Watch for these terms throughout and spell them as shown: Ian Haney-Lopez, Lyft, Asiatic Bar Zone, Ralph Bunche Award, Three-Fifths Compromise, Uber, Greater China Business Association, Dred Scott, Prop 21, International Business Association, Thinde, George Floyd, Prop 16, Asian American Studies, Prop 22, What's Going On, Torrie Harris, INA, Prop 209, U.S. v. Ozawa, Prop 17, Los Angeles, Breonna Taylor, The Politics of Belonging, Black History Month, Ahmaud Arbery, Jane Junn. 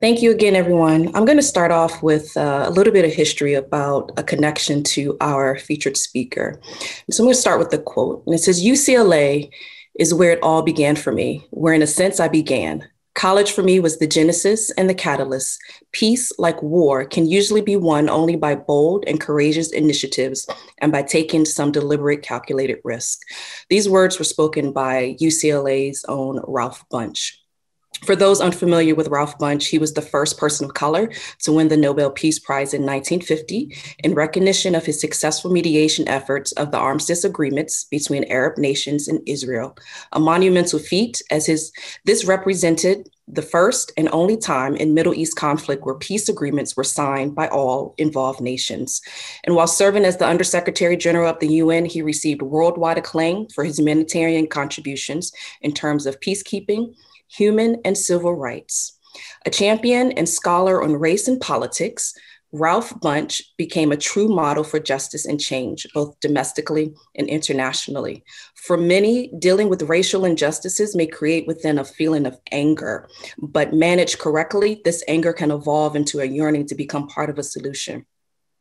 Thank you again, everyone. I'm going to start off with a little bit of history about a connection to our featured speaker. So I'm going to start with the quote, and it says, "UCLA is where it all began for me, where in a sense I began. College for me was the genesis and the catalyst. Peace, like war, can usually be won only by bold and courageous initiatives and by taking some deliberate, calculated risk." These words were spoken by UCLA's own Ralph Bunche. For those unfamiliar with Ralph Bunche, he was the first person of color to win the Nobel Peace Prize in 1950 in recognition of his successful mediation efforts of the armistice agreements between Arab nations and Israel, a monumental feat as this represented the first and only time in Middle East conflict where peace agreements were signed by all involved nations. And while serving as the Undersecretary General of the UN, he received worldwide acclaim for his humanitarian contributions in terms of peacekeeping, human and civil rights. A champion and scholar on race and politics, Ralph Bunche became a true model for justice and change, both domestically and internationally. For many, dealing with racial injustices may create within a feeling of anger, but managed correctly, this anger can evolve into a yearning to become part of a solution.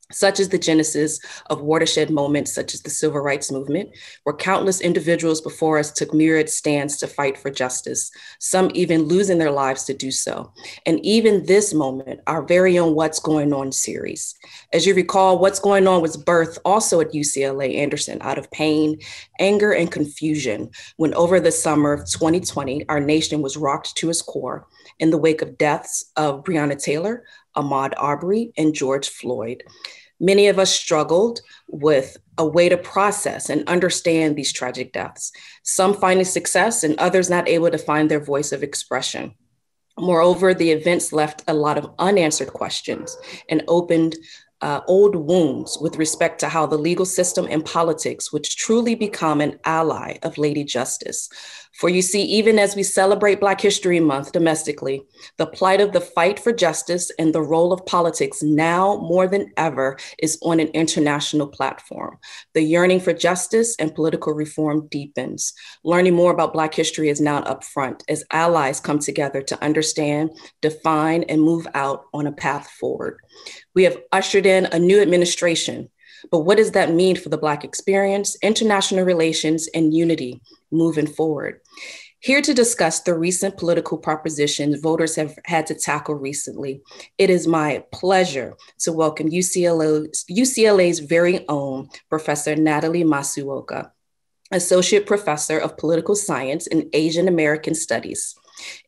Such is the genesis of watershed moments such as the Civil Rights Movement, where countless individuals before us took myriad stands to fight for justice, some even losing their lives to do so. And even this moment, our very own What's Going On series. As you recall, What's Going On was birthed also at UCLA Anderson out of pain, anger, and confusion when over the summer of 2020, our nation was rocked to its core in the wake of deaths of Breonna Taylor, Ahmaud Arbery, and George Floyd. Many of us struggled with a way to process and understand these tragic deaths, some finding success and others not able to find their voice of expression. Moreover, the events left a lot of unanswered questions and opened old wounds with respect to how the legal system and politics would truly become an ally of Lady Justice. For you see, even as we celebrate Black History Month domestically, the plight of the fight for justice and the role of politics now more than ever is on an international platform. The yearning for justice and political reform deepens. Learning more about Black history is now up front as allies come together to understand, define, and move out on a path forward. We have ushered in a new administration, but what does that mean for the Black experience, international relations, and unity moving forward? Here to discuss the recent political propositions voters have had to tackle recently, it is my pleasure to welcome UCLA's very own Professor Natalie Masuoka, Associate Professor of Political Science and Asian American Studies.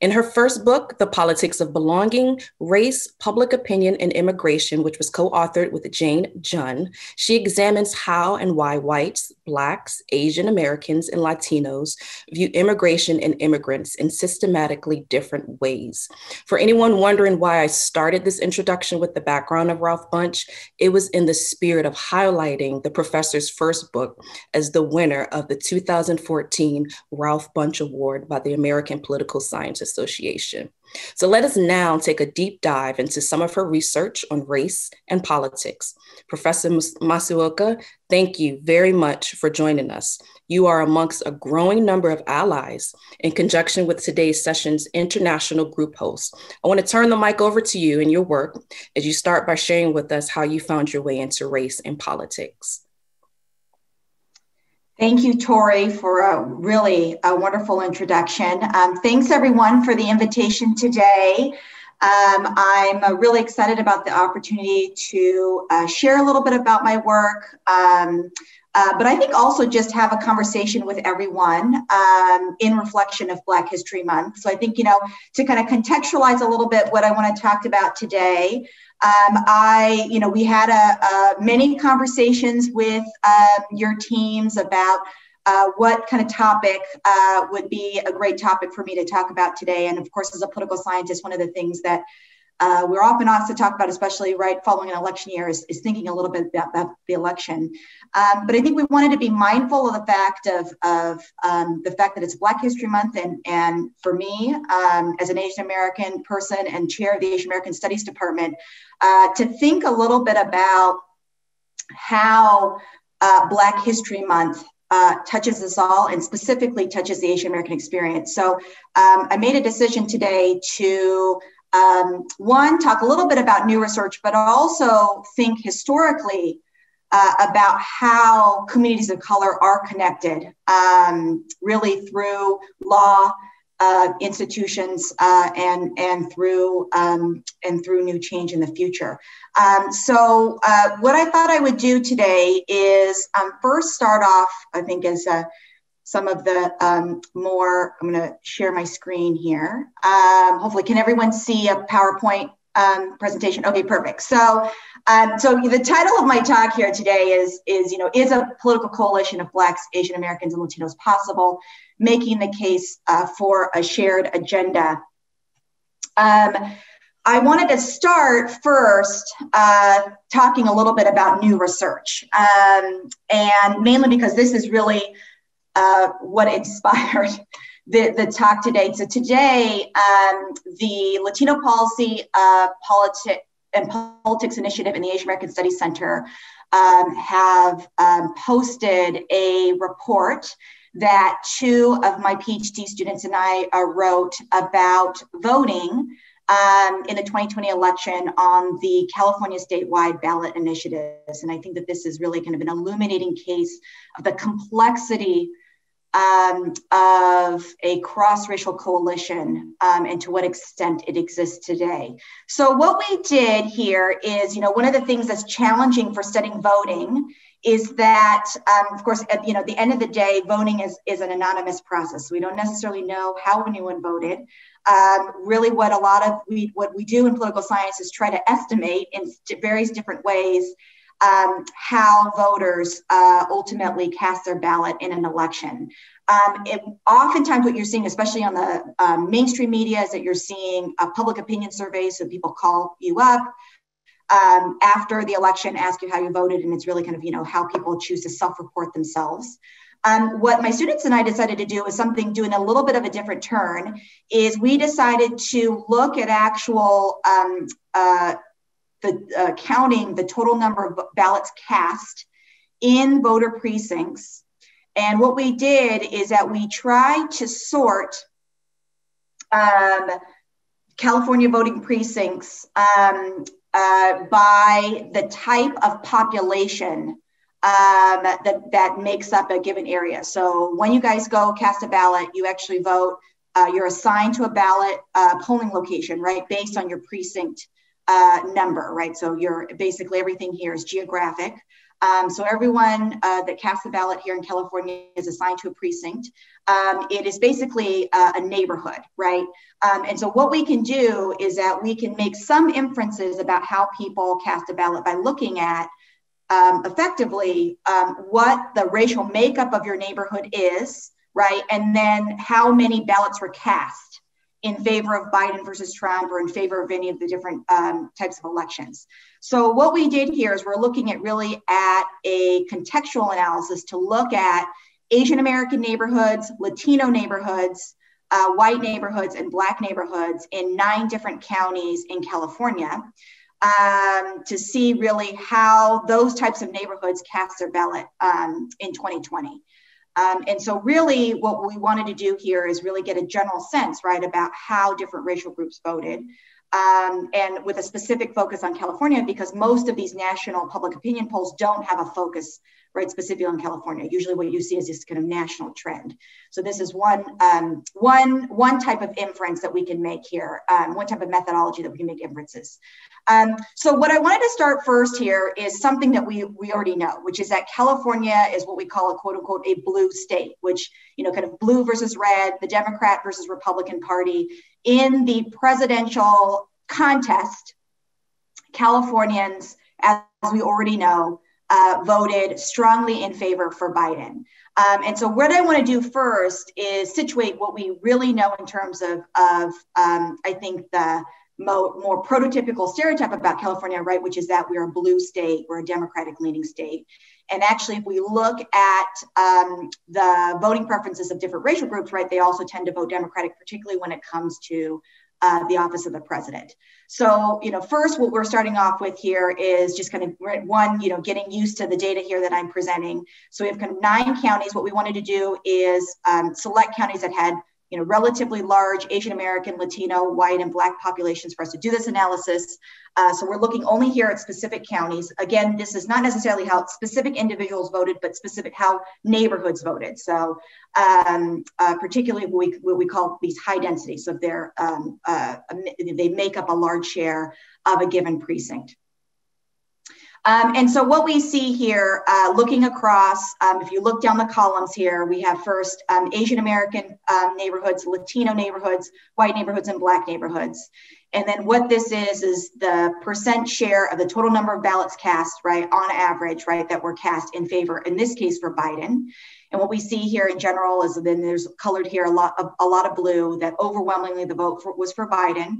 In her first book, The Politics of Belonging, Race, Public Opinion, and Immigration, which was co-authored with Jane Junn, she examines how and why whites, Blacks, Asian Americans, and Latinos view immigration and immigrants in systematically different ways. For anyone wondering why I started this introduction with the background of Ralph Bunche, it was in the spirit of highlighting the professor's first book as the winner of the 2014 Ralph Bunche Award by the American Political Science Association. So let us now take a deep dive into some of her research on race and politics. Professor Masuoka, thank you very much for joining us. You are amongst a growing number of allies in conjunction with today's session's international group host. I want to turn the mic over to you and your work as you start by sharing with us how you found your way into race and politics. Thank you, Tori, for a really wonderful introduction. Thanks, everyone, for the invitation today. I'm really excited about the opportunity to share a little bit about my work, but I think also just have a conversation with everyone in reflection of Black History Month. So I think, to kind of contextualize a little bit what I want to talk about today, we had many conversations with your teams about what kind of topic would be a great topic for me to talk about today. And of course, as a political scientist, one of the things that we're often asked to talk about, especially right following an election year, is thinking a little bit about the election. But I think we wanted to be mindful of the fact the fact that it's Black History Month, and for me, as an Asian American person and chair of the Asian American Studies Department, to think a little bit about how Black History Month touches us all and specifically touches the Asian American experience. So I made a decision today to one, talk a little bit about new research, but also think historically about how communities of color are connected, really through law, institutions, and through new change in the future. So what I thought I would do today is first start off, I think, as some of the more, I'm going to share my screen here. Hopefully, can everyone see a PowerPoint presentation? Okay, perfect. So, so the title of my talk here today is a political coalition of Blacks, Asian Americans, and Latinos possible? Making the case for a shared agenda. I wanted to start first talking a little bit about new research, and mainly because this is really what inspired the talk today. So today, the Latino Policy and Politics Initiative and the Asian American Studies Center have posted a report that two of my PhD students and I wrote about voting in the 2020 election on the California statewide ballot initiatives. And I think that this is really kind of an illuminating case of the complexity of a cross-racial coalition and to what extent it exists today. So what we did here is, one of the things that's challenging for studying voting is that, of course, at the end of the day, voting is an anonymous process. We don't necessarily know how anyone voted. Really, what we do in political science is try to estimate in various different ways how voters ultimately cast their ballot in an election. Oftentimes what you're seeing, especially on the mainstream media, is that you're seeing a public opinion survey, so people call you up after the election, ask you how you voted, and it's really kind of, how people choose to self-report themselves. What my students and I decided to do is something doing a little bit of a different turn, is we decided to look at actual counting the total number of ballots cast in voter precincts. And what we did is that we tried to sort California voting precincts by the type of population that makes up a given area. So when you guys go cast a ballot, you actually vote, you're assigned to a ballot polling location, right, based on your precinct number, right? So you're basically, everything here is geographic. So everyone that casts the ballot here in California is assigned to a precinct. It is basically a neighborhood, right? And so what we can do is that we can make some inferences about how people cast a ballot by looking at effectively what the racial makeup of your neighborhood is, right? And then how many ballots were cast in favor of Biden versus Trump or in favor of any of the different types of elections. So what we did here is we're looking at really at a contextual analysis to look at Asian American neighborhoods, Latino neighborhoods, white neighborhoods, and Black neighborhoods in 9 different counties in California to see really how those types of neighborhoods cast their ballot in 2020. And so really what we wanted to do here is really get a general sense, right, about how different racial groups voted, and with a specific focus on California, because most of these national public opinion polls don't have a focus, right, specifically on California. Usually what you see is this kind of national trend. So this is one type of inference that we can make here, one type of methodology that we can make inferences. So what I wanted to start first here is something that we already know, which is that California is what we call a quote unquote a blue state, which, kind of blue versus red, the Democrat versus Republican Party. In the presidential contest, Californians, as we already know, voted strongly in favor for Biden. And so what I want to do first is situate what we really know in terms of I think, the more prototypical stereotype about California, right, which is that we're a blue state, we're a Democratic-leaning state. And actually, if we look at the voting preferences of different racial groups, right, they also tend to vote Democratic, particularly when it comes to the office of the president. So, first, what we're starting off with here is just kind of one, getting used to the data here that I'm presenting. So we have kind of 9 counties. What we wanted to do is select counties that had relatively large Asian American, Latino, white, and Black populations for us to do this analysis. So we're looking only here at specific counties. Again, this is not necessarily how specific individuals voted, but specific how neighborhoods voted. So particularly what we call these high densities of their, they make up a large share of a given precinct. And so what we see here, looking across, if you look down the columns here, we have first Asian American neighborhoods, Latino neighborhoods, white neighborhoods, and Black neighborhoods. And then what this is the percent share of the total number of ballots cast, right, on average, right, that were cast in favor, in this case, for Biden. And what we see here in general is then there's colored here a lot of blue, that overwhelmingly the vote was for Biden.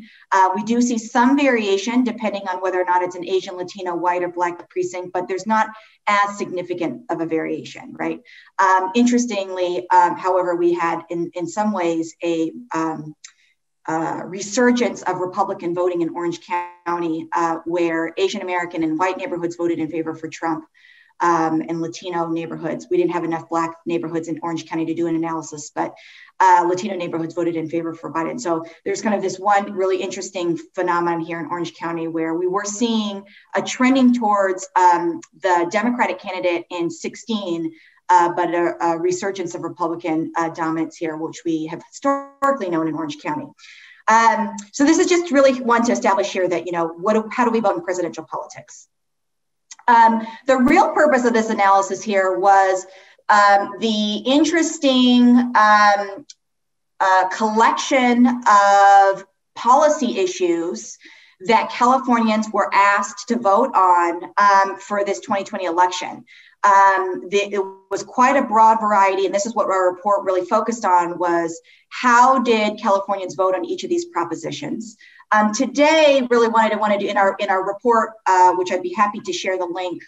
We do see some variation depending on whether or not it's an Asian, Latino, white, or Black precinct, but there's not as significant of a variation, right? Interestingly, however, we had in some ways a resurgence of Republican voting in Orange County, where Asian American and white neighborhoods voted in favor for Trump. And Latino neighborhoods. We didn't have enough Black neighborhoods in Orange County to do an analysis, but Latino neighborhoods voted in favor for Biden. So there's kind of this one really interesting phenomenon here in Orange County where we were seeing a trending towards the Democratic candidate in 16, but a resurgence of Republican dominance here, which we have historically known in Orange County. So this is just really one to establish here that, how do we vote in presidential politics? The real purpose of this analysis here was the interesting collection of policy issues that Californians were asked to vote on for this 2020 election. It was quite a broad variety, and this is what our report really focused on, was how did Californians vote on each of these propositions? Today, really wanted to in our report, which I'd be happy to share the link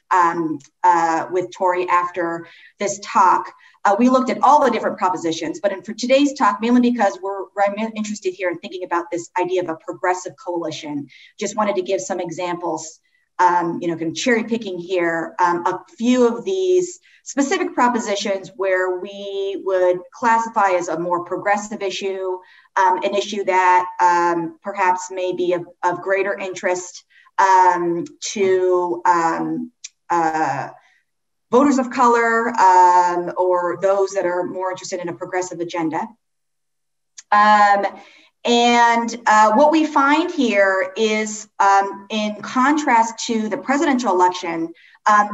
with Tori after this talk. We looked at all the different propositions, but for today's talk, mainly because I'm interested here in thinking about this idea of a progressive coalition. Just wanted to give some examples, kind of cherry picking here, a few of these specific propositions where we would classify as a more progressive issue, an issue that perhaps may be of greater interest to voters of color or those that are more interested in a progressive agenda. And what we find here is, in contrast to the presidential election, I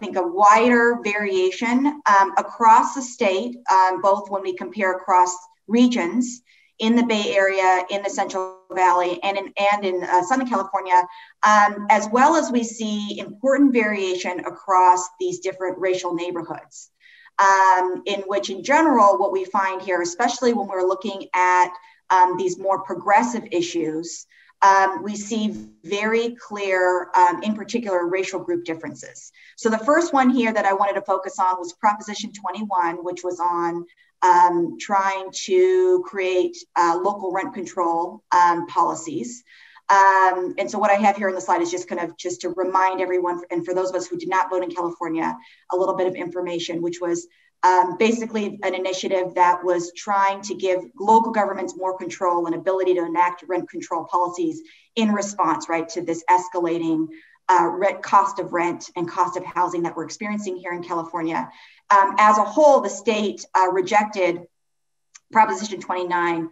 think, a wider variation across the state, both when we compare across regions in the Bay Area, in the Central Valley, and in Southern California, as well as we see important variation across these different racial neighborhoods. In which, in general, what we find here, especially when we're looking at these more progressive issues, we see very clear, in particular, racial group differences. So the first one here that I wanted to focus on was Proposition 21, which was on trying to create local rent control policies. And so what I have here on the slide is just to remind everyone, and for those of us who did not vote in California, a little bit of information, which was basically an initiative that was trying to give local governments more control and ability to enact rent control policies in response, right, to this escalating cost of rent and cost of housing that we're experiencing here in California. As a whole, the state rejected Proposition 21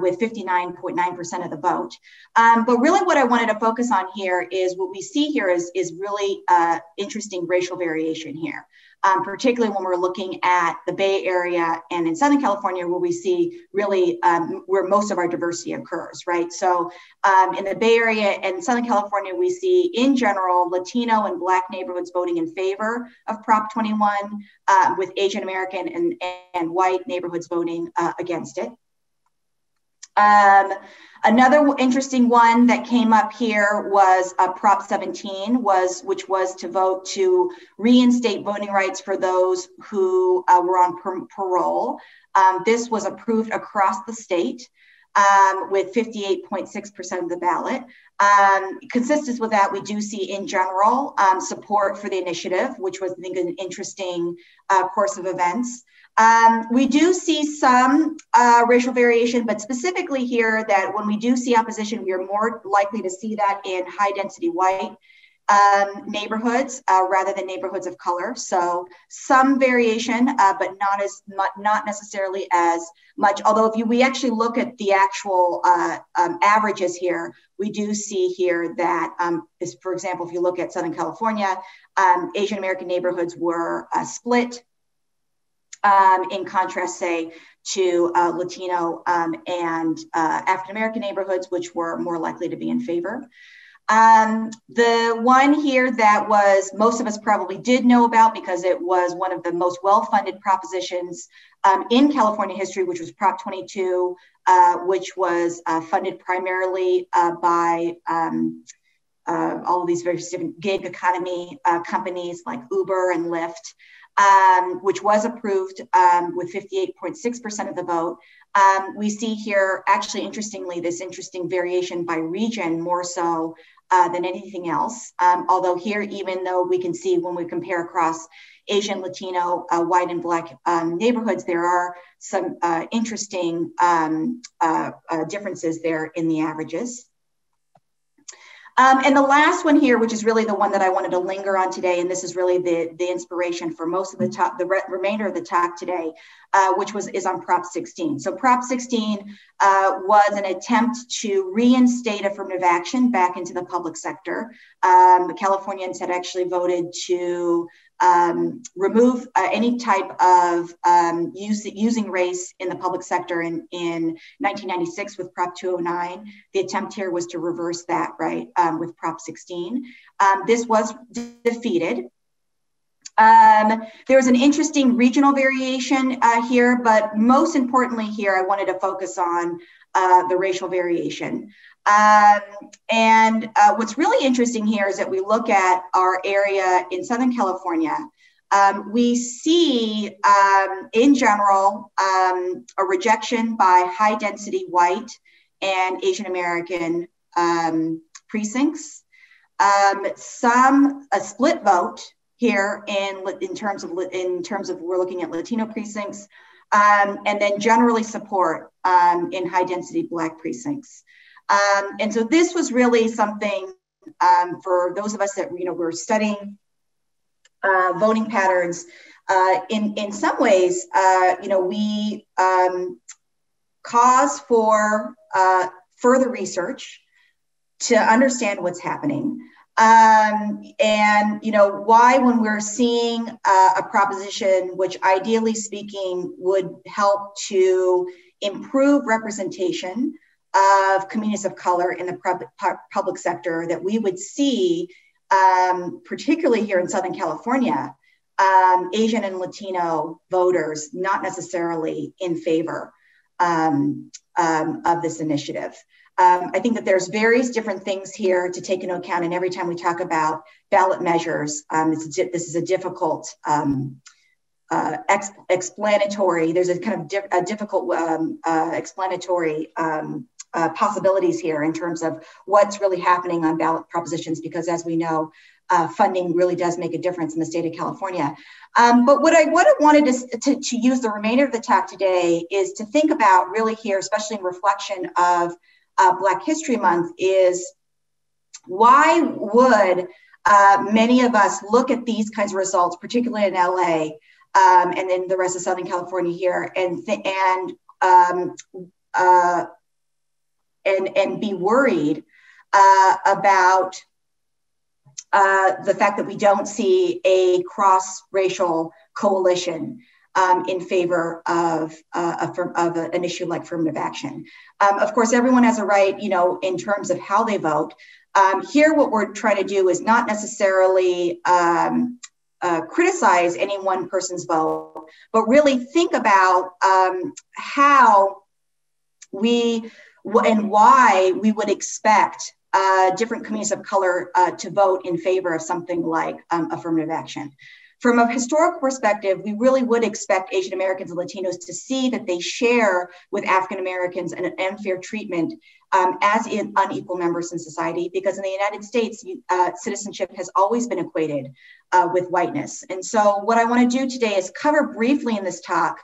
with 59.9% of the vote. But really what I wanted to focus on here is what we see here is really interesting racial variation here, particularly when we're looking at the Bay Area and in Southern California, where we see really where most of our diversity occurs, right? So in the Bay Area and Southern California, we see in general, Latino and Black neighborhoods voting in favor of Prop 21 with Asian American and white neighborhoods voting against it. Another interesting one that came up here was Prop 17, which was to vote to reinstate voting rights for those who were on parole. This was approved across the state. with 58.6% of the ballot. Consistent with that, we do see in general support for the initiative, which was, I think, an interesting course of events. We do see some racial variation, but specifically here that when we do see opposition, we are more likely to see that in high density white neighborhoods rather than neighborhoods of color. So some variation, but not as much, not necessarily as much. Although if we actually look at the actual averages here, we do see here that, is, for example, if you look at Southern California, Asian American neighborhoods were split in contrast, say, to Latino and African American neighborhoods, which were more likely to be in favor. The one here that was most of us probably did know about because it was one of the most well-funded propositions in California history, which was Prop 22, which was funded primarily by all of these various different gig economy companies like Uber and Lyft, which was approved with 58.6% of the vote. We see here, actually, interestingly, this interesting variation by region more so than anything else. Although here, even though we can see when we compare across Asian, Latino, white and Black neighborhoods, there are some interesting differences there in the averages. And the last one here, which is really the one that I wanted to linger on today, and this is really the inspiration for most of the talk, the remainder of the talk today, which is on Prop 16. So Prop 16 was an attempt to reinstate affirmative action back into the public sector. Californians had actually voted to remove any type of using race in the public sector in 1996 with Prop 209. The attempt here was to reverse that, right, with Prop 16. This was defeated. There was an interesting regional variation here, but most importantly here, I wanted to focus on the racial variation. What's really interesting here is that we look at our area in Southern California. We see, in general, a rejection by high density white and Asian American precincts, some a split vote here in terms of we're looking at Latino precincts, and then generally support in high density Black precincts. And so this was really something for those of us that, you know, were studying voting patterns. In some ways, you know, we cause for further research to understand what's happening. And, you know, why when we're seeing a proposition, which ideally speaking would help to improve representation of communities of color in the public sector, that we would see, particularly here in Southern California, Asian and Latino voters not necessarily in favor of this initiative. I think that there's various different things here to take into account, and every time we talk about ballot measures, this is a difficult explanatory. There's a kind of difficult explanatory possibilities here in terms of what's really happening on ballot propositions, because as we know, funding really does make a difference in the state of California. But what I wanted to use the remainder of the talk today is to think about really here, especially in reflection of Black History Month, is why would many of us look at these kinds of results, particularly in LA and then the rest of Southern California here, and be worried about the fact that we don't see a cross-racial coalition in favor of an issue like affirmative action. Of course, everyone has a right, you know, in terms of how they vote. Here, what we're trying to do is not necessarily criticize any one person's vote, but really think about how we and why we would expect different communities of color to vote in favor of something like affirmative action. From a historic perspective, we really would expect Asian Americans and Latinos to see that they share with African Americans an unfair treatment as in unequal members in society, because in the United States, citizenship has always been equated with whiteness. And so what I want to do today is cover briefly in this talk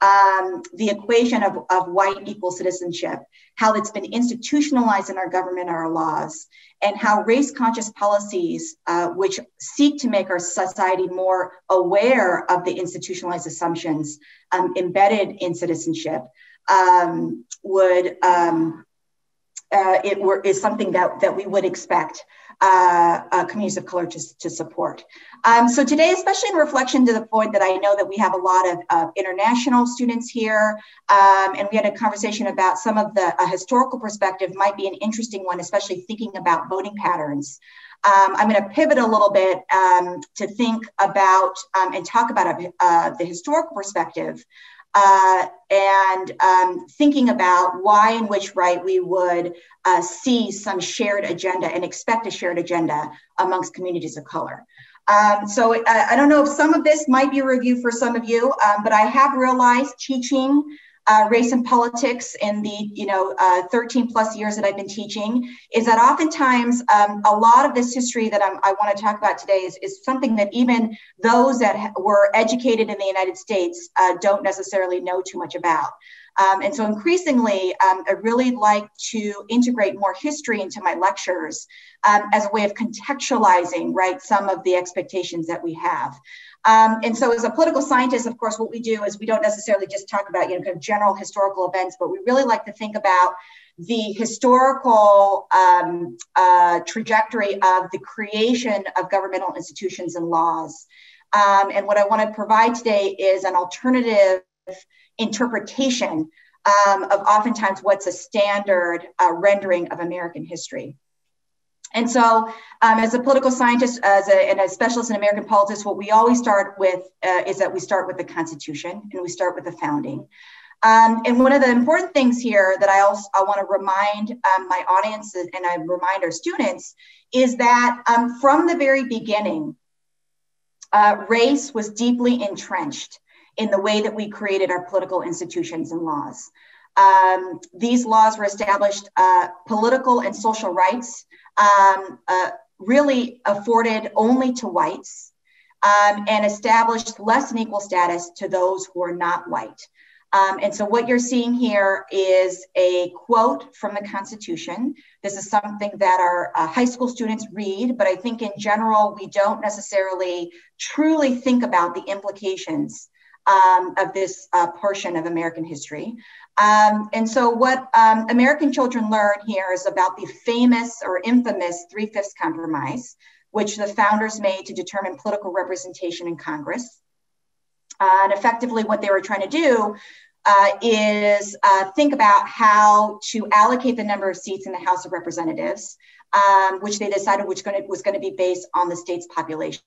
the equation of white equal citizenship, how it's been institutionalized in our government, our laws, and how race-conscious policies, which seek to make our society more aware of the institutionalized assumptions embedded in citizenship, is something that we would expect communities of color to support. So today, especially in reflection to the point that I know that we have a lot of international students here, and we had a conversation about some of the historical perspective might be an interesting one, especially thinking about voting patterns. I'm going to pivot a little bit to think about and talk about the historical perspective. Thinking about why and which we would see some shared agenda and expect a shared agenda amongst communities of color. So I don't know if some of this might be a review for some of you, but I have realized teaching race and politics in the 13 plus years that I've been teaching is that oftentimes a lot of this history that I want to talk about today is something that even those that were educated in the United States don't necessarily know too much about. And so increasingly, I really like to integrate more history into my lectures as a way of contextualizing, some of the expectations that we have. And so as a political scientist, of course, what we do is we don't necessarily just talk about, kind of general historical events, but we really like to think about the historical trajectory of the creation of governmental institutions and laws. And what I want to provide today is an alternative interpretation of oftentimes what's a standard rendering of American history. And so as a political scientist and a specialist in American politics, what we always start with is that we start with the Constitution and we start with the founding. And one of the important things here that I want to remind my audience and I remind our students is that from the very beginning, race was deeply entrenched in the way that we created our political institutions and laws. These laws were established political and social rights really afforded only to whites and established less than equal status to those who are not white. And so what you're seeing here is a quote from the Constitution. This is something that our high school students read, but I think in general, we don't necessarily truly think about the implications of this portion of American history. And so what American children learn here is about the famous or infamous Three-Fifths Compromise, which the founders made to determine political representation in Congress. And effectively what they were trying to do is think about how to allocate the number of seats in the House of Representatives, which they decided was going to be based on the state's population.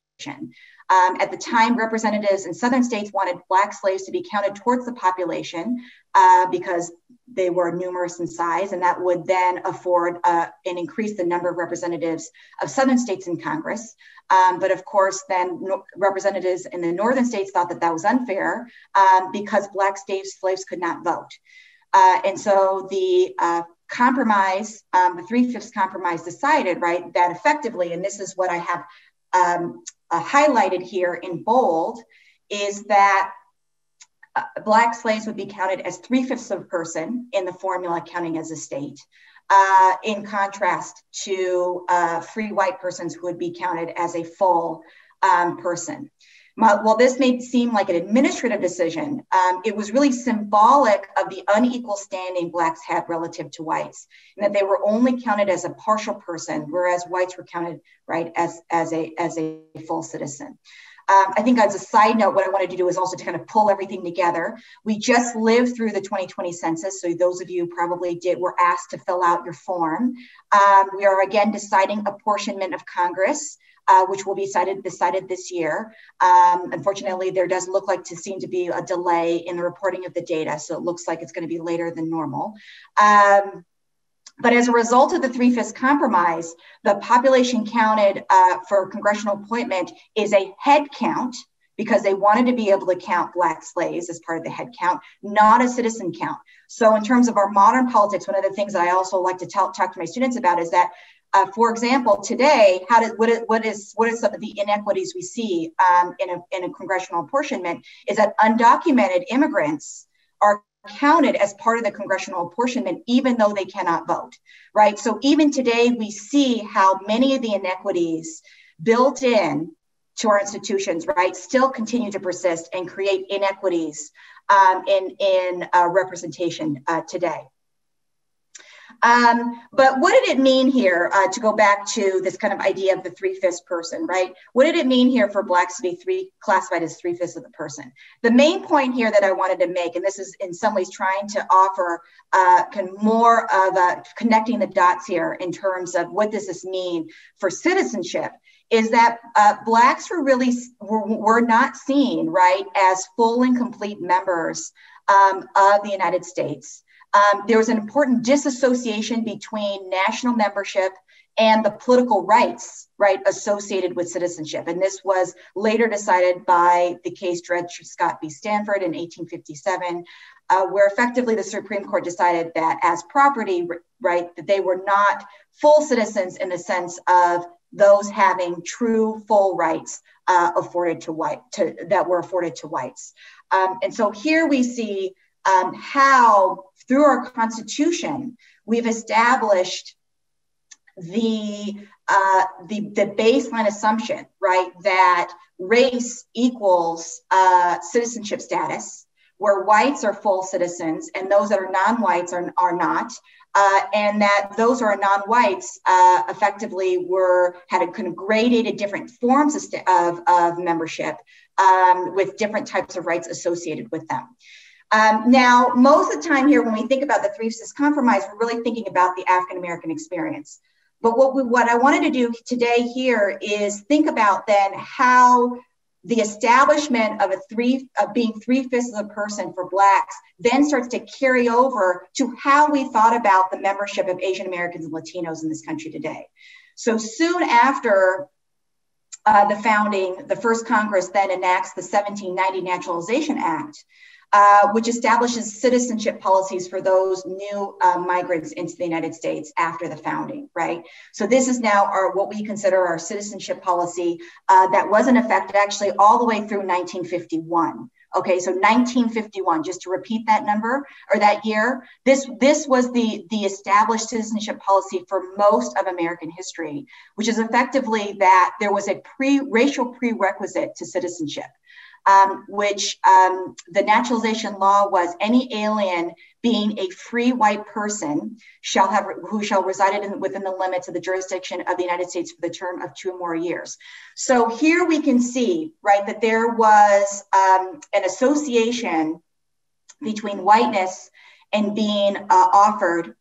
At the time, representatives in southern states wanted Black slaves to be counted towards the population because they were numerous in size, and that would then afford and increase the number of representatives of southern states in Congress. But of course, then representatives in the northern states thought that that was unfair because Black slaves could not vote. And so the compromise, the Three-Fifths Compromise decided, that effectively, and this is what I have highlighted here in bold, is that Black slaves would be counted as 3/5 of a person in the formula counting as a state, in contrast to free white persons who would be counted as a full person. While this may seem like an administrative decision, it was really symbolic of the unequal standing Blacks had relative to whites, and that they were only counted as a partial person, whereas whites were counted as a full citizen. I think as a side note, what I wanted to do is also to kind of pull everything together. We just lived through the 2020 census. So those of you probably were asked to fill out your form. We are again deciding apportionment of Congress, which will be decided this year. Unfortunately, there does look like to seem to be a delay in the reporting of the data. So it looks like it's going to be later than normal. But as a result of the Three-Fifths Compromise, the population counted for congressional appointment is a head count, because they wanted to be able to count Black slaves as part of the head count, not a citizen count. So in terms of our modern politics, one of the things that I also like to talk to my students about is that, for example, today, what are some of the inequities we see in a congressional apportionment is that undocumented immigrants are counted as part of the congressional apportionment, even though they cannot vote, right? So even today, we see how many of the inequities built in to our institutions, right, still continue to persist and create inequities in representation today. But what did it mean here to go back to this kind of idea of the three-fifths person, right? What did it mean here for Blacks to be classified as three-fifths of the person? The main point here that I wanted to make, and this is in some ways trying to offer more of a connecting the dots here in terms of what does this mean for citizenship, is that Blacks were not seen, right, as full and complete members of the United States. There was an important disassociation between national membership and the political rights, right, associated with citizenship. And this was later decided by the case Dred Scott v. Sandford in 1857, where effectively the Supreme Court decided that as property, right, that they were not full citizens in the sense of those having true full rights that were afforded to whites. And so here we see how through our Constitution, we've established the baseline assumption, right, that race equals citizenship status, where whites are full citizens and those that are non-whites are not, and that those who are non-whites effectively had a kind of gradated different forms of membership with different types of rights associated with them. Now, most of the time here, when we think about the Three-Fifths Compromise, we're really thinking about the African-American experience. But what I wanted to do today here is think about then how the establishment of being three-fifths of a person for Blacks then starts to carry over to how we thought about the membership of Asian Americans and Latinos in this country today. So soon after the founding, the first Congress then enacts the 1790 Naturalization Act, which establishes citizenship policies for those new migrants into the United States after the founding, right? So this is now what we consider our citizenship policy that was in effect actually all the way through 1951. Okay, so 1951, just to repeat that number or that year, this was the established citizenship policy for most of American history, which is effectively that there was a racial prerequisite to citizenship. Which the naturalization law was any alien being a free white person who shall reside within the limits of the jurisdiction of the United States for the term of 2 or more years. So here we can see, right, that there was an association between whiteness and being offered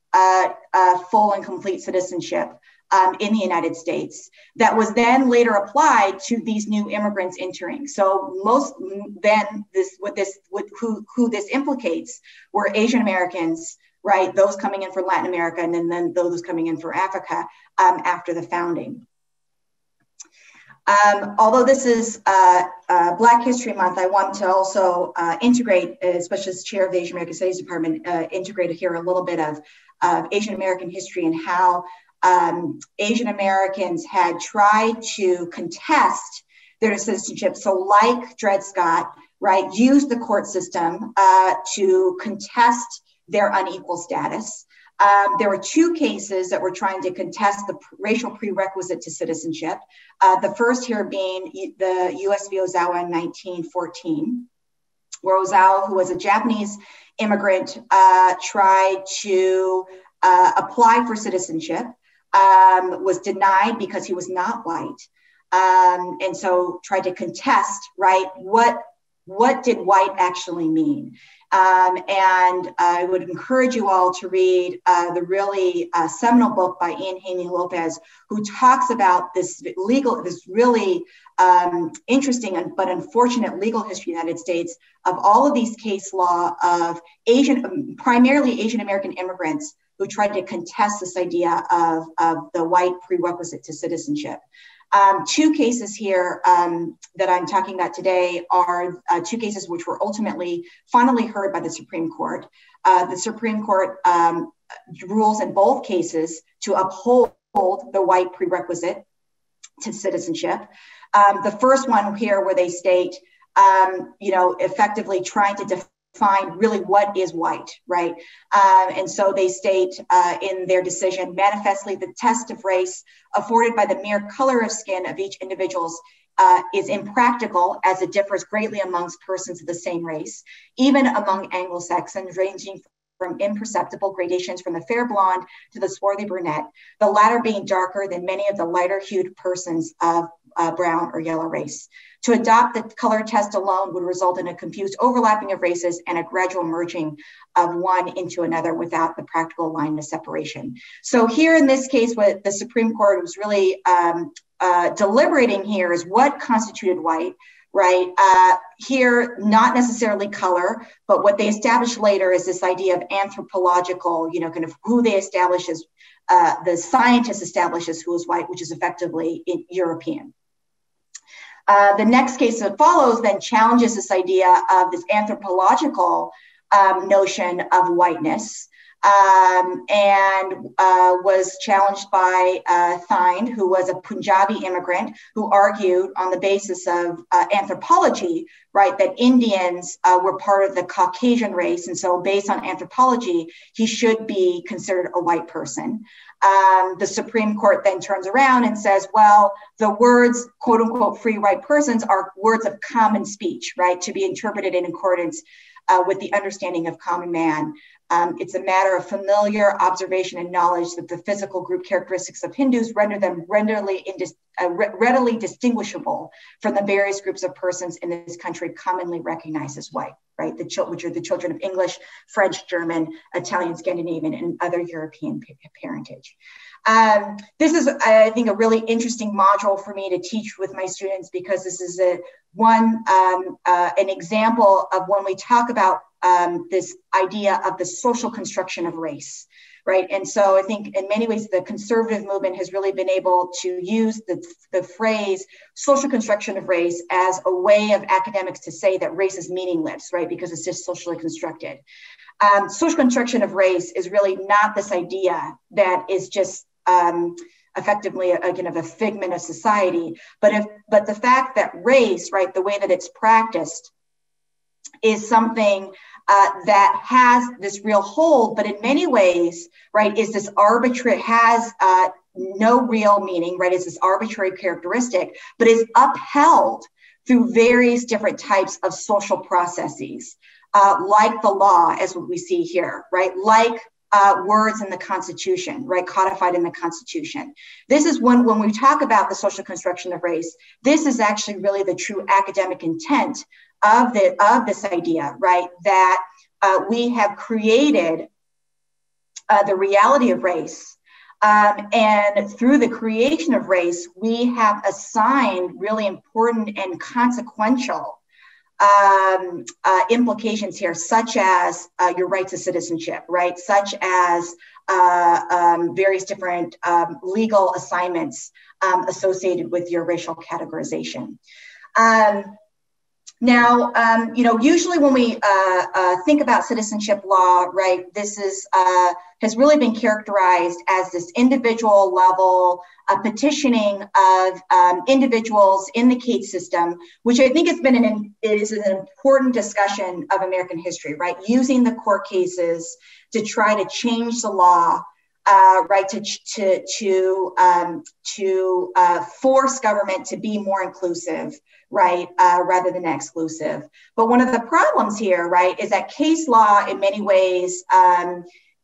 full and complete citizenship in the United States, that was then later applied to these new immigrants entering. So who this implicates were Asian Americans, right? Those coming in for Latin America, and then those coming in for Africa after the founding. Although this is Black History Month, I want to also integrate, especially as chair of the Asian American Studies Department, integrate here a little bit of Asian American history and how Asian Americans had tried to contest their citizenship. So like Dred Scott, right, used the court system to contest their unequal status. There were two cases that were trying to contest the racial prerequisite to citizenship. The first here being the U.S. v. Ozawa in 1914, where Ozawa, who was a Japanese immigrant, tried to apply for citizenship. Was denied because he was not white, and so tried to contest, right, what did white actually mean? And I would encourage you all to read the really seminal book by Ian Haney-Lopez, who talks about this really interesting but unfortunate legal history of the United States of all of these case law of primarily Asian American immigrants who tried to contest this idea of the white prerequisite to citizenship. Two cases here that I'm talking about today are two cases which were ultimately finally heard by the Supreme Court. The Supreme Court rules in both cases to uphold the white prerequisite to citizenship. The first one here where they state, you know, effectively trying to define really what is white, right? And so they state in their decision, manifestly the test of race afforded by the mere color of skin of each individual's is impractical as it differs greatly amongst persons of the same race, even among Anglo-Saxons, ranging from imperceptible gradations from the fair blonde to the swarthy brunette, the latter being darker than many of the lighter hued persons of brown or yellow race. To adopt the color test alone would result in a confused overlapping of races and a gradual merging of one into another without the practical line of separation. So here in this case, what the Supreme Court was really deliberating here is what constituted white, right? Here, not necessarily color, but what they established later is this idea of anthropological, you know, kind of who they establish as, the scientist establishes who is white, which is effectively European. The next case that follows then challenges this idea of this anthropological notion of whiteness and was challenged by Thinde, who was a Punjabi immigrant who argued on the basis of anthropology, right, that Indians were part of the Caucasian race. And so based on anthropology, he should be considered a white person. The Supreme Court then turns around and says, well, the words, quote unquote, free white persons are words of common speech, right, to be interpreted in accordance with the understanding of common man. It's a matter of familiar observation and knowledge that the physical group characteristics of Hindus render them readily distinguishable from the various groups of persons in this country commonly recognized as white, right? Which are the children of English, French, German, Italian, Scandinavian, and other European parentage. This is, I think, a really interesting module for me to teach with my students because this is an example of when we talk about this idea of the social construction of race, right? And so I think in many ways, the conservative movement has really been able to use the phrase social construction of race as a way of academics to say that race is meaningless, right? Because it's just socially constructed. Social construction of race is really not this idea that is just effectively a figment of society, but the fact that race, right, the way that it's practiced is something that has this real hold, but in many ways, right, is this arbitrary, has no real meaning, right, is this arbitrary characteristic, but is upheld through various different types of social processes, like the law, as what we see here, right, like words in the Constitution, right, codified in the Constitution. This is when we talk about the social construction of race, this is actually really the true academic intent of this idea, right, that we have created the reality of race, and through the creation of race, we have assigned really important and consequential implications here, such as your right to citizenship, right, such as various different legal assignments associated with your racial categorization. Now, you know, usually when we think about citizenship law, right, this is has really been characterized as this individual level petitioning of individuals in the CATE system, which I think has been it is an important discussion of American history, right? Using the court cases to try to change the law, right, to force government to be more inclusive, right, rather than exclusive. But one of the problems here, right, is that case law in many ways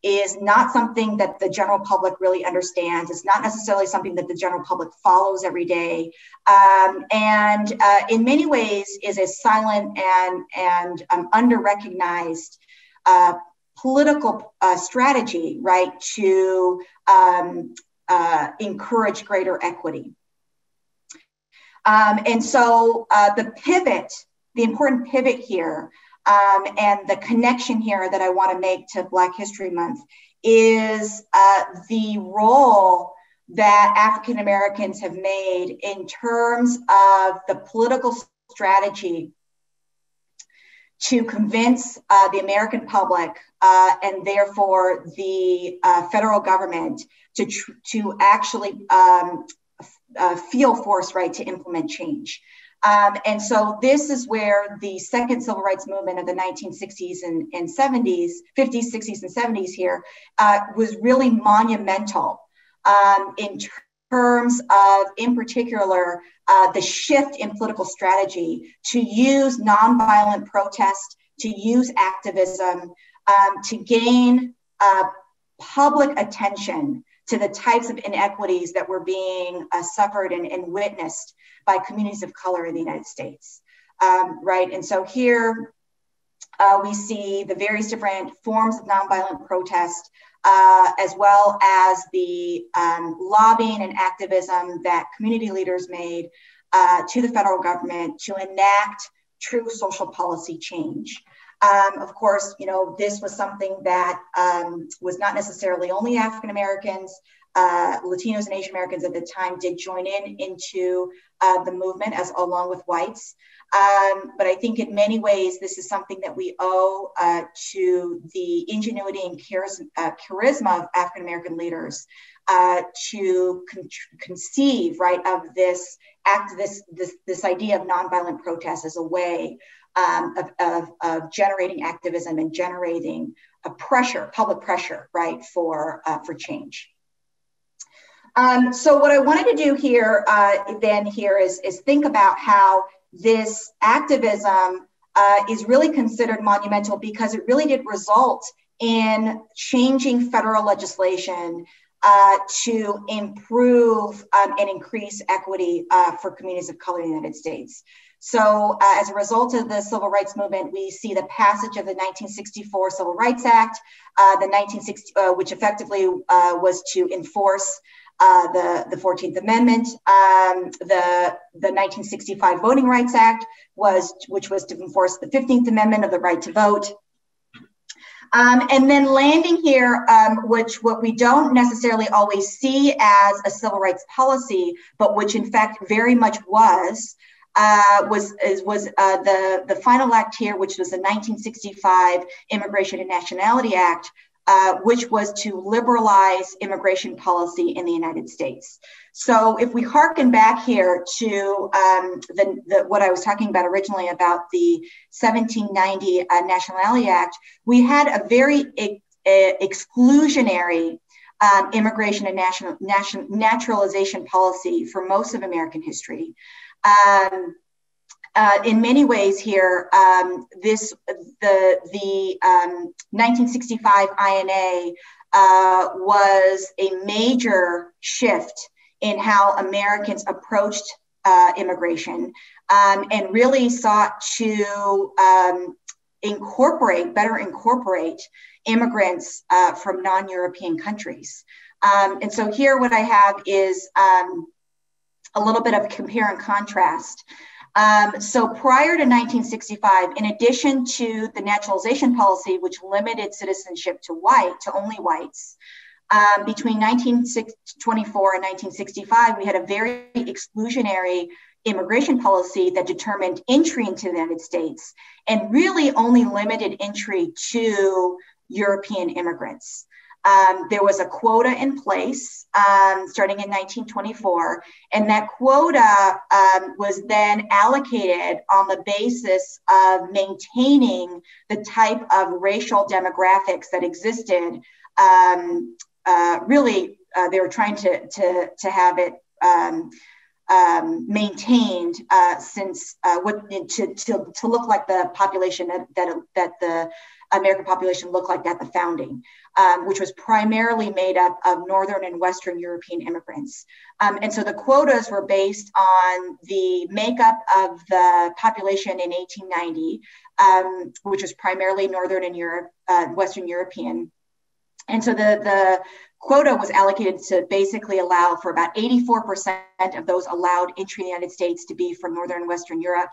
is not something that the general public really understands. It's not necessarily something that the general public follows every day. And in many ways is a silent and under-recognized political strategy, right, to encourage greater equity. And so the important pivot here and the connection here that I want to make to Black History Month is the role that African Americans have made in terms of the political strategy to convince the American public and therefore the federal government to actually feel forced, right, to implement change. And so this is where the second civil rights movement of the 1960s and 70s, 50s, 60s, and 70s here was really monumental in terms of, in particular, the shift in political strategy to use nonviolent protest, to use activism, to gain public attention to the types of inequities that were being suffered and witnessed by communities of color in the United States, right? And so here we see the various different forms of nonviolent protest, as well as the lobbying and activism that community leaders made to the federal government to enact true social policy change. Of course, you know, this was something that was not necessarily only African Americans. Latinos and Asian Americans at the time did join into the movement along with whites. But I think in many ways, this is something that we owe to the ingenuity and charisma of African American leaders to conceive, right, of this idea of nonviolent protest as a way of generating activism and generating a pressure, public pressure, right, for change. So what I wanted to do here is think about how this activism is really considered monumental because it really did result in changing federal legislation to improve and increase equity for communities of color in the United States. So as a result of the civil rights movement, we see the passage of the 1964 Civil Rights Act, which effectively was to enforce the 14th Amendment, the 1965 Voting Rights Act, which was to enforce the 15th Amendment of the right to vote. And then landing here, what we don't necessarily always see as a civil rights policy, but which in fact very much was the final act here, which was the 1965 Immigration and Nationality Act, which was to liberalize immigration policy in the United States. So if we hearken back here to what I was talking about originally about the 1790 Nationality Act, we had a very exclusionary immigration and naturalization policy for most of American history. In many ways here, the 1965 INA was a major shift in how Americans approached immigration and really sought to better incorporate immigrants from non-European countries. And so here what I have is a little bit of compare and contrast. So prior to 1965, in addition to the naturalization policy, which limited citizenship to only whites, between 1924 and 1965, we had a very exclusionary immigration policy that determined entry into the United States and really only limited entry to European immigrants. There was a quota in place starting in 1924, and that quota was then allocated on the basis of maintaining the type of racial demographics that existed. They were trying to have it maintained to look like the population that the American population looked like at the founding, which was primarily made up of Northern and Western European immigrants. And so the quotas were based on the makeup of the population in 1890, which was primarily Northern and Western European. And so the quota was allocated to basically allow for about 84% of those allowed entry in the United States to be from Northern and Western Europe,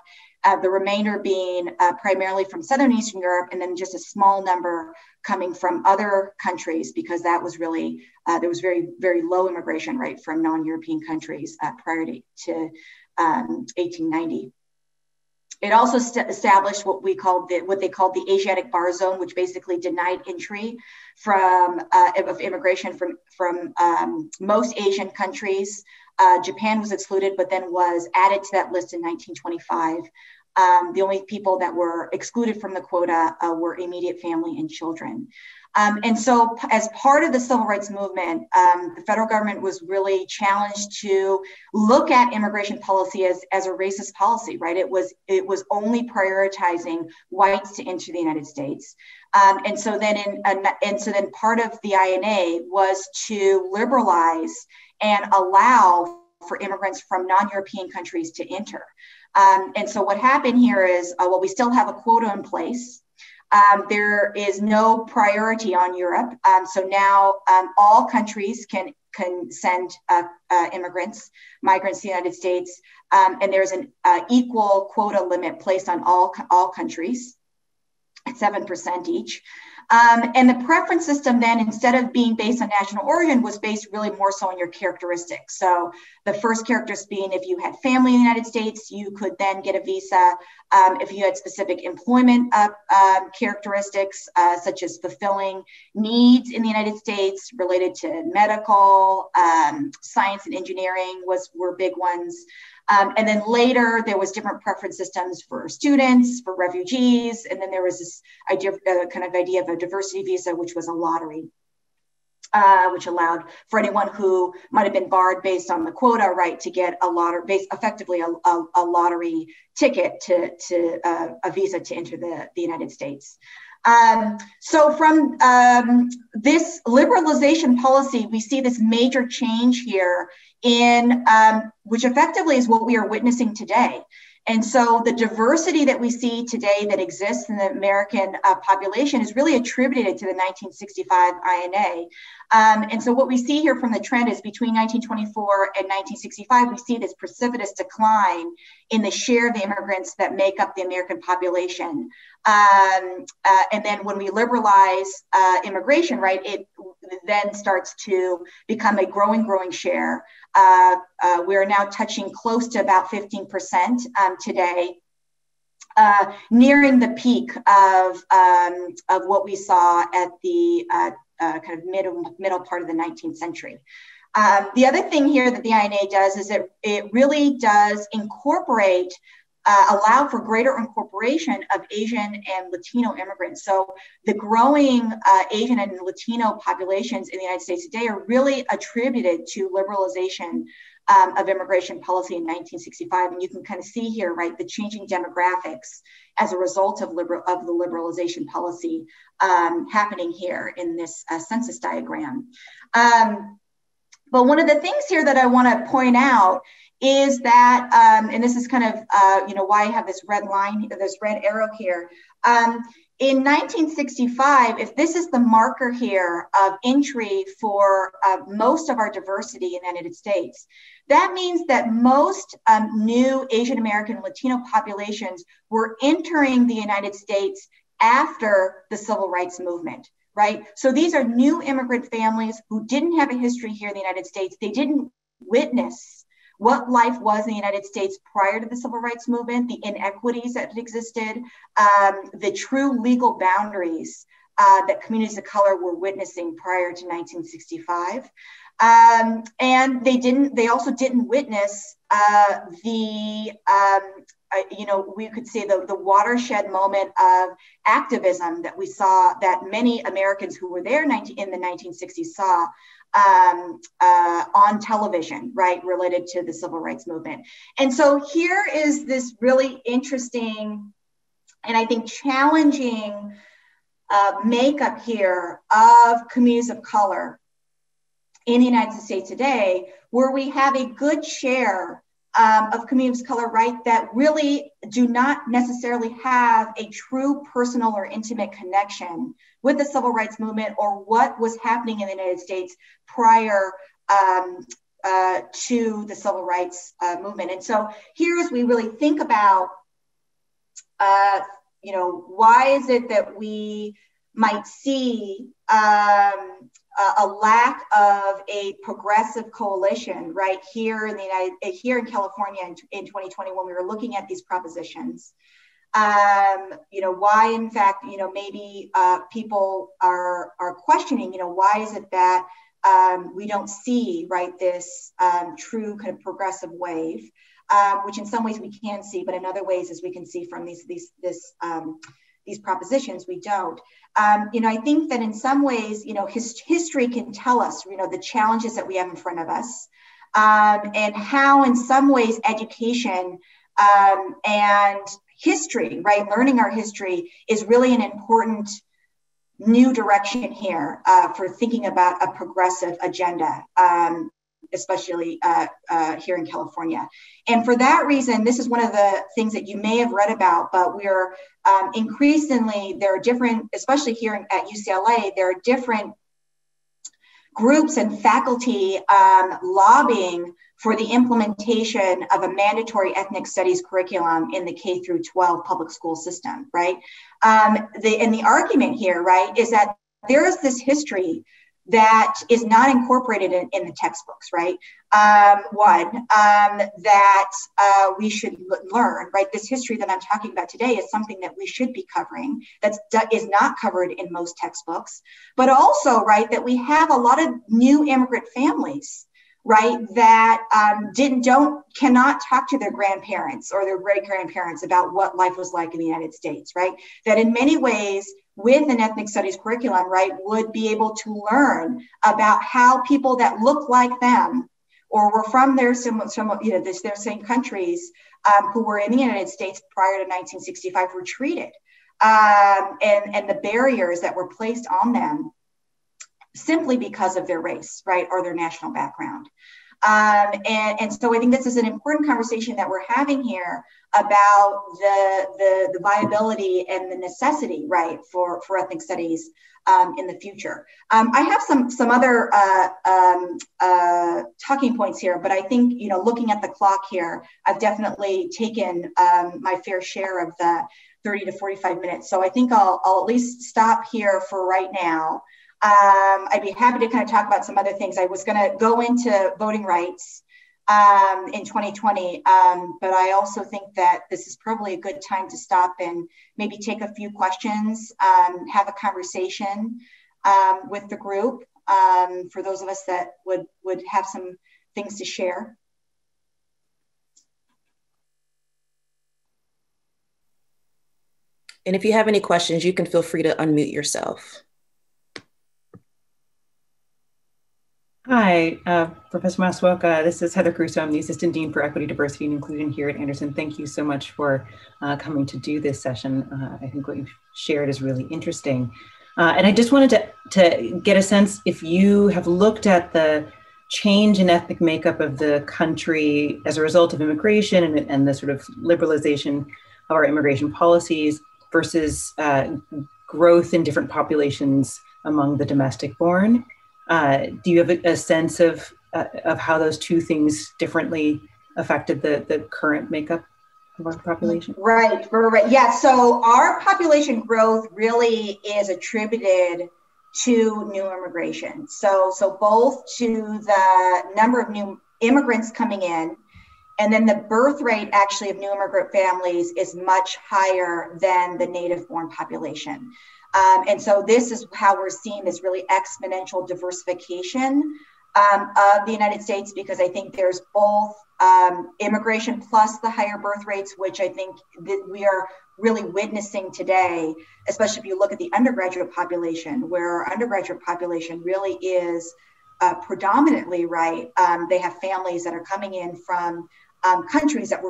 the remainder being primarily from Southern Eastern Europe, and then just a small number coming from other countries, because that was really, there was very, very low immigration rate from non-European countries prior to 1890. It also established what they called the Asiatic Bar Zone, which basically denied entry of immigration from most Asian countries. Japan was excluded, but then was added to that list in 1925. The only people that were excluded from the quota were immediate family and children. And so as part of the civil rights movement, the federal government was really challenged to look at immigration policy as a racist policy, right? It was only prioritizing whites to enter the United States. And so then part of the INA was to liberalize and allow for immigrants from non-European countries to enter. And so what happened here is, well, we still have a quota in place. There is no priority on Europe. So now all countries can send migrants to the United States. And there's an equal quota limit placed on all countries, at 7% each. And the preference system then, instead of being based on national origin, was based really more so on your characteristics. So the first characteristic being if you had family in the United States, you could then get a visa. If you had specific employment characteristics, such as fulfilling needs in the United States related to medical, science and engineering were big ones. And then later there was different preference systems for students, for refugees, and then there was this idea of a diversity visa, which was a lottery, which allowed for anyone who might have been barred based on the quota, right, to get effectively a lottery ticket to a visa to enter the United States. So from this liberalization policy, we see this major change here in which effectively is what we are witnessing today. And so the diversity that we see today that exists in the American population is really attributed to the 1965 INA. And so what we see here from the trend is between 1924 and 1965, we see this precipitous decline in the share of the immigrants that make up the American population. And then when we liberalize immigration, right, it then starts to become a growing share. We are now touching close to about 15% today, nearing the peak of what we saw at the kind of middle part of the 19th century. The other thing here that the INA does is that it really does incorporate, allow for greater incorporation of Asian and Latino immigrants. So the growing Asian and Latino populations in the United States today are really attributed to liberalization of immigration policy in 1965. And you can kind of see here, right, the changing demographics as a result of the liberalization policy happening here in this census diagram. But one of the things here that I want to point out is that, and this is kind of, why I have this red line, this red arrow here. In 1965, if this is the marker here of entry for most of our diversity in the United States, that means that most new Asian American and Latino populations were entering the United States after the civil rights movement, right? So these are new immigrant families who didn't have a history here in the United States. They didn't witness what life was in the United States prior to the civil rights movement, the inequities that existed, the true legal boundaries that communities of color were witnessing prior to 1965. And they also didn't witness we could say the watershed moment of activism that we saw, that many Americans who were there in the 1960s saw on television, right, related to the civil rights movement. And so here is this really interesting and I think challenging makeup here of communities of color in the United States today, where we have a good share of communities of color, right, that really do not necessarily have a true personal or intimate connection with the civil rights movement or what was happening in the United States prior to the civil rights movement. And so here's, we really think about why is it that we might see a lack of a progressive coalition right here in the here in California in 2020 when we were looking at these propositions? Why, in fact, maybe people are questioning, why is it that we don't see, right, this true kind of progressive wave, which in some ways we can see, but in other ways, as we can see from these propositions, we don't. I think that in some ways, history can tell us, the challenges that we have in front of us, and how, in some ways, education and history, right? Learning our history is really an important new direction here for thinking about a progressive agenda, especially here in California. And for that reason, this is one of the things that you may have read about, but we're increasingly, there are different, especially here at UCLA, there are different groups and faculty lobbying for the implementation of a mandatory ethnic studies curriculum in the K through 12 public school system, right? And the argument here, right, is that there is this history that is not incorporated in the textbooks, right? That we should learn, right? This history that I'm talking about today is something that we should be covering, that is not covered in most textbooks, but also, right, that we have a lot of new immigrant families, right, that cannot talk to their grandparents or their great grandparents about what life was like in the United States, right? That in many ways, with an ethnic studies curriculum, right, would be able to learn about how people that look like them or were from their their same countries who were in the United States prior to 1965 were treated, and the barriers that were placed on them simply because of their race, right, or their national background. And so I think this is an important conversation that we're having here about the viability and the necessity, right, for ethnic studies in the future. I have some other talking points here, but I think, looking at the clock here, I've definitely taken my fair share of the 30 to 45 minutes. So I think I'll at least stop here for right now. I'd be happy to kind of talk about some other things. I was going to go into voting rights in 2020, but I also think that this is probably a good time to stop and maybe take a few questions, have a conversation with the group, for those of us that would have some things to share. And if you have any questions, you can feel free to unmute yourself. Hi, Professor Masuoka. This is Heather Caruso. I'm the Assistant Dean for Equity, Diversity, and Inclusion here at Anderson. Thank you so much for coming to do this session. I think what you've shared is really interesting. And I just wanted to get a sense if you have looked at the change in ethnic makeup of the country as a result of immigration and the sort of liberalization of our immigration policies versus growth in different populations among the domestic born. Do you have a sense of how those two things differently affected the current makeup of our population? Right. Yeah, so our population growth really is attributed to new immigration. So both to the number of new immigrants coming in, and then the birth rate actually of new immigrant families is much higher than the native-born population. And so this is how we're seeing this really exponential diversification of the United States, because I think there's both immigration plus the higher birth rates, which I think that we are really witnessing today, especially if you look at the undergraduate population, where our undergraduate population really is predominantly, right, they have families that are coming in from countries that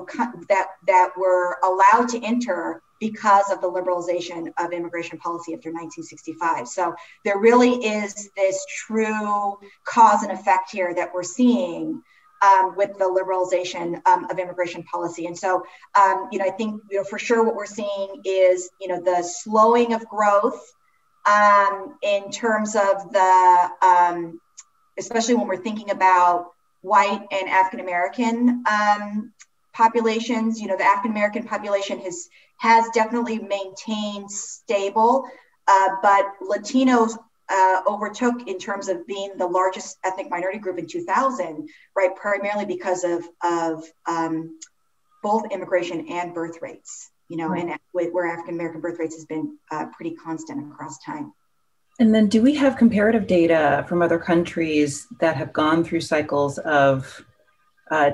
were allowed to enter because of the liberalization of immigration policy after 1965. So there really is this true cause and effect here that we're seeing with the liberalization of immigration policy. And so, I think, for sure what we're seeing is, the slowing of growth in terms of the, especially when we're thinking about white and African-American populations. The African-American population has has definitely maintained stable, but Latinos overtook in terms of being the largest ethnic minority group in 2000, right? Primarily because of both immigration and birth rates, you know, right. And where African-American birth rates has been pretty constant across time. And then do we have comparative data from other countries that have gone through cycles of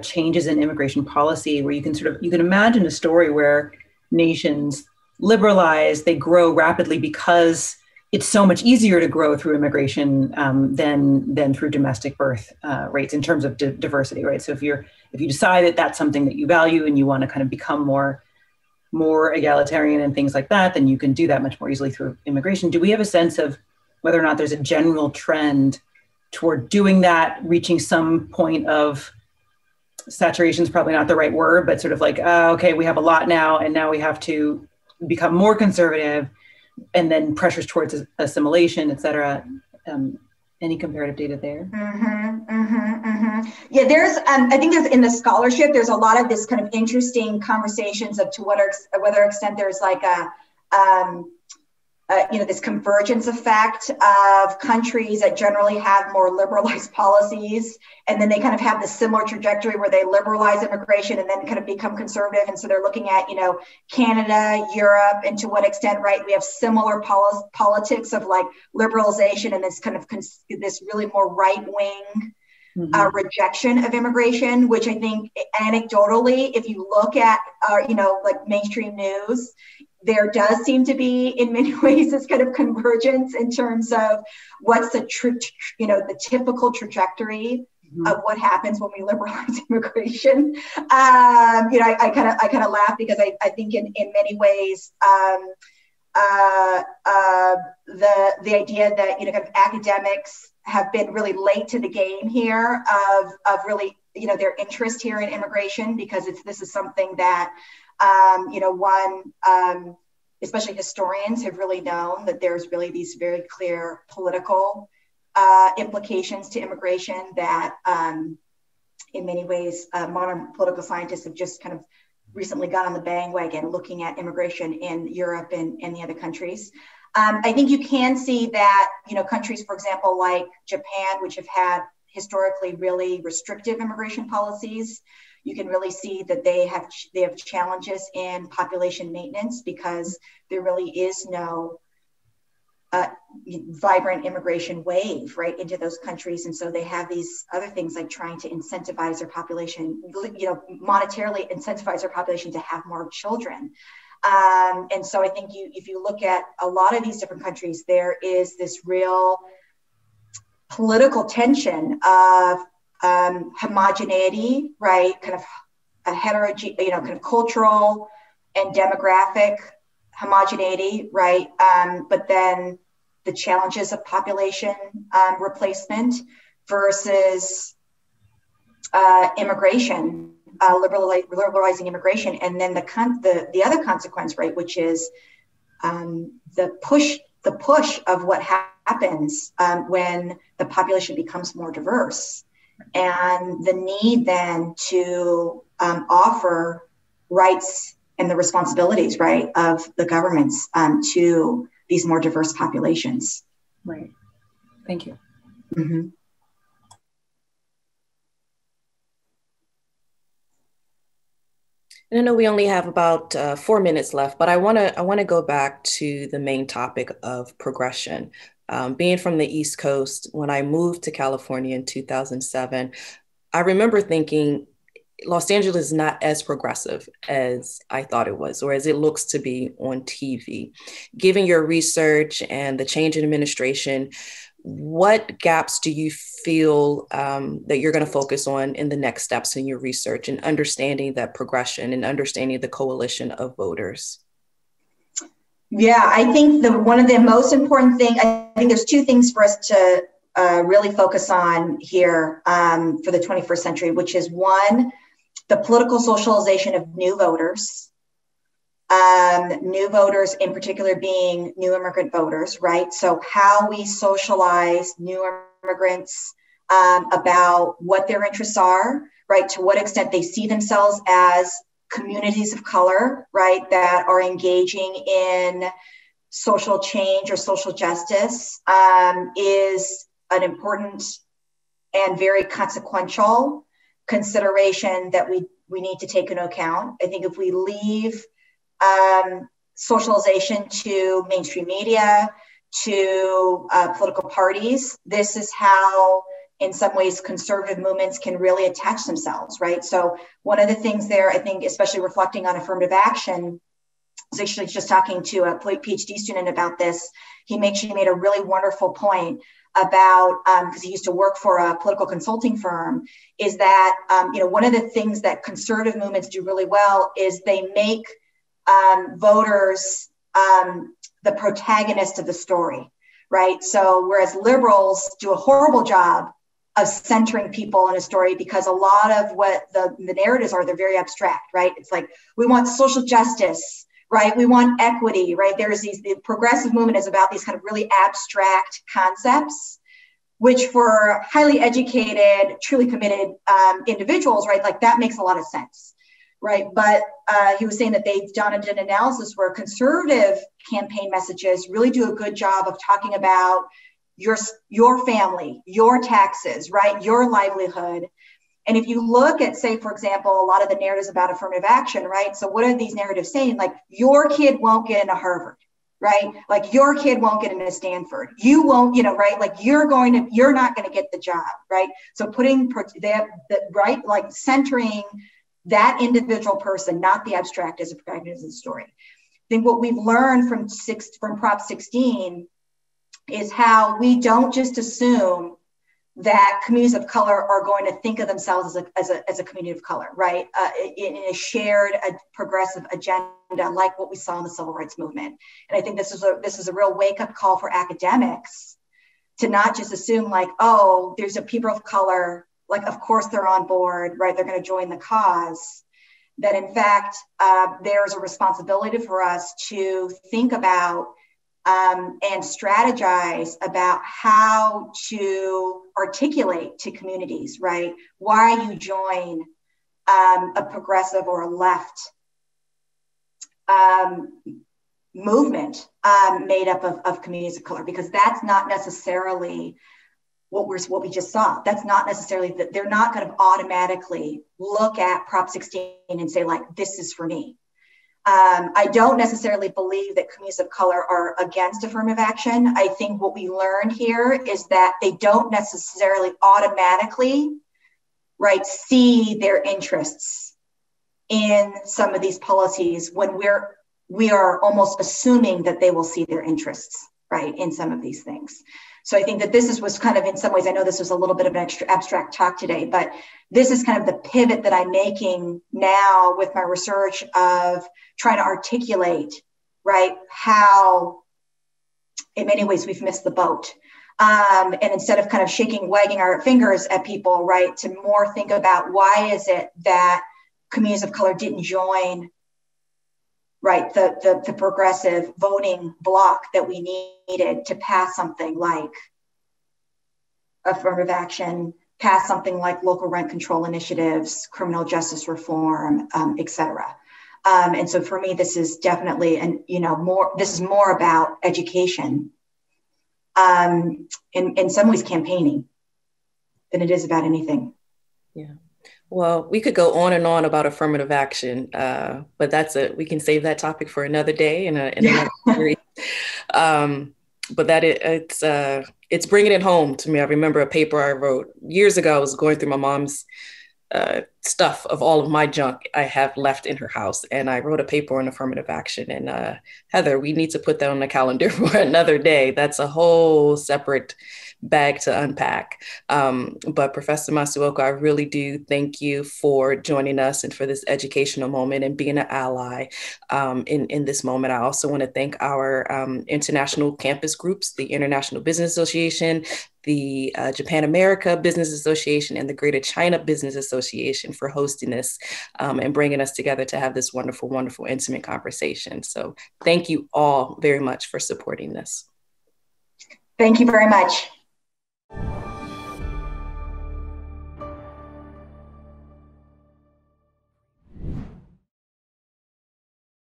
changes in immigration policy where you can sort of, you can imagine a story where nations liberalize, they grow rapidly because it's so much easier to grow through immigration than through domestic birth rates in terms of diversity, right? So if you decide that that's something that you value and you want to kind of become more egalitarian and things like that, then you can do that much more easily through immigration. Do we have a sense of whether or not there's a general trend toward doing that, reaching some point of saturation is probably not the right word, but sort of like, okay, we have a lot now, and now we have to become more conservative, and then pressures towards assimilation, et cetera. Any comparative data there? Yeah, there's, I think there's in the scholarship, there's a lot of this kind of interesting conversations of to whether extent there's like a, you know, this convergence effect of countries that generally have more liberalized policies, and then they kind of have this similar trajectory where they liberalize immigration and then kind of become conservative. And so they're looking at, you know, Canada, Europe, and to what extent, right, we have similar politics of like liberalization and this kind of this really more right-wing rejection of immigration, which I think anecdotally, if you look at, you know, like mainstream news, there does seem to be, in many ways, this kind of convergence in terms of what's the you know, the typical trajectory of what happens when we liberalize immigration. You know, I kind of laugh because I think in many ways the idea that, you know, kind of academics have been really late to the game here of really, you know, their interest here in immigration, because this is something that you know, especially historians have really known that there's really these very clear political implications to immigration that in many ways, modern political scientists have just kind of recently got on the bandwagon looking at immigration in Europe and the other countries. I think you can see that, you know, countries, for example, like Japan, which have had historically really restrictive immigration policies, you can really see that they have challenges in population maintenance because there really is no vibrant immigration wave, right, into those countries. And so they have these other things like trying to incentivize their population, you know, monetarily incentivize their population to have more children. And so I think if you look at a lot of these different countries, there is this real political tension of homogeneity, right? Kind of a you know, kind of cultural and demographic homogeneity, right? But then the challenges of population replacement versus immigration, liberalizing immigration, and then the other consequence, right, which is the push of what happens when the population becomes more diverse. And the need then to offer rights and the responsibilities, right, of the governments to these more diverse populations. Right. Thank you. Mm-hmm. And I know we only have about 4 minutes left, but I want to go back to the main topic of progression. Being from the East Coast, when I moved to California in 2007, I remember thinking Los Angeles is not as progressive as I thought it was, or as it looks to be on TV. Given your research and the change in administration, what gaps do you feel that you're going to focus on in the next steps in your research and understanding that progression and understanding the coalition of voters? Yeah, I think one of the most important thing, I think there's two things for us to really focus on here for the 21st century, which is one, the political socialization of new voters in particular being new immigrant voters, right? So how we socialize new immigrants about what their interests are, right? To what extent they see themselves as communities of color, right, that are engaging in social change or social justice is an important and very consequential consideration that we need to take into account. I think if we leave socialization to mainstream media, to political parties, this is how, in some ways, conservative movements can really attach themselves, right? So one of the things there, I think, especially reflecting on affirmative action, I was actually just talking to a PhD student about this. She made a really wonderful point about, because he used to work for a political consulting firm, is that, one of the things that conservative movements do really well is they make voters the protagonist of the story, right? So whereas liberals do a horrible job of centering people in a story, because a lot of what the narratives are, they're very abstract, right? It's like, we want social justice, right? We want equity, right? The progressive movement is about these kind of really abstract concepts, which for highly educated, truly committed individuals, right? Like that makes a lot of sense. Right, but he was saying that they've done an analysis where conservative campaign messages really do a good job of talking about your family, your taxes, right, your livelihood. And if you look at, say, for example, a lot of the narratives about affirmative action, right? So what are these narratives saying? Like, your kid won't get into Harvard, right? Like, your kid won't get into Stanford. You won't, right? Like, you're not going to get the job, right? So putting right, like centering that individual person, not the abstract, as a protagonist of the story. I think what we've learned from Prop 16 is how we don't just assume that communities of color are going to think of themselves as a community of color, right? In a shared progressive agenda, like what we saw in the civil rights movement. And I think this is a real wake-up call for academics to not just assume like, oh, there's a people of color, like, of course they're on board, right? They're going to join the cause. That in fact, there's a responsibility for us to think about and strategize about how to articulate to communities, right? Why you join a progressive or a left movement made up of communities of color, because that's not necessarily what we just saw. That's not necessarily that they're not going to automatically look at Prop 16 and say like, this is for me. I don't necessarily believe that communities of color are against affirmative action. I think what we learned here is that they don't necessarily automatically, right, see their interests in some of these policies when we are almost assuming that they will see their interests, right, in some of these things. So I think that was kind of, in some ways, I know this was a little bit of an extra abstract talk today, but this is kind of the pivot that I'm making now with my research of trying to articulate, right, how in many ways we've missed the boat. And instead of kind of wagging our fingers at people, right, to more think about why is it that communities of color didn't join, right, the progressive voting block that we needed to pass something like affirmative action, pass something like local rent control initiatives, criminal justice reform, et cetera. And so for me, this is definitely, this is more about education, in some ways campaigning, than it is about anything. Yeah. Well, we could go on and on about affirmative action, but we can save that topic for another day in another series. But it's bringing it home to me. I remember a paper I wrote years ago. I was going through my mom's stuff of all of my junk I have left in her house, and I wrote a paper on affirmative action. And Heather, we need to put that on the calendar for another day. That's a whole separate bag to unpack. But Professor Masuoka, I really do thank you for joining us and for this educational moment and being an ally in this moment. I also want to thank our international campus groups, the International Business Association, the Japan America Business Association, and the Greater China Business Association for hosting this and bringing us together to have this wonderful, wonderful, intimate conversation. So thank you all very much for supporting this. Thank you very much.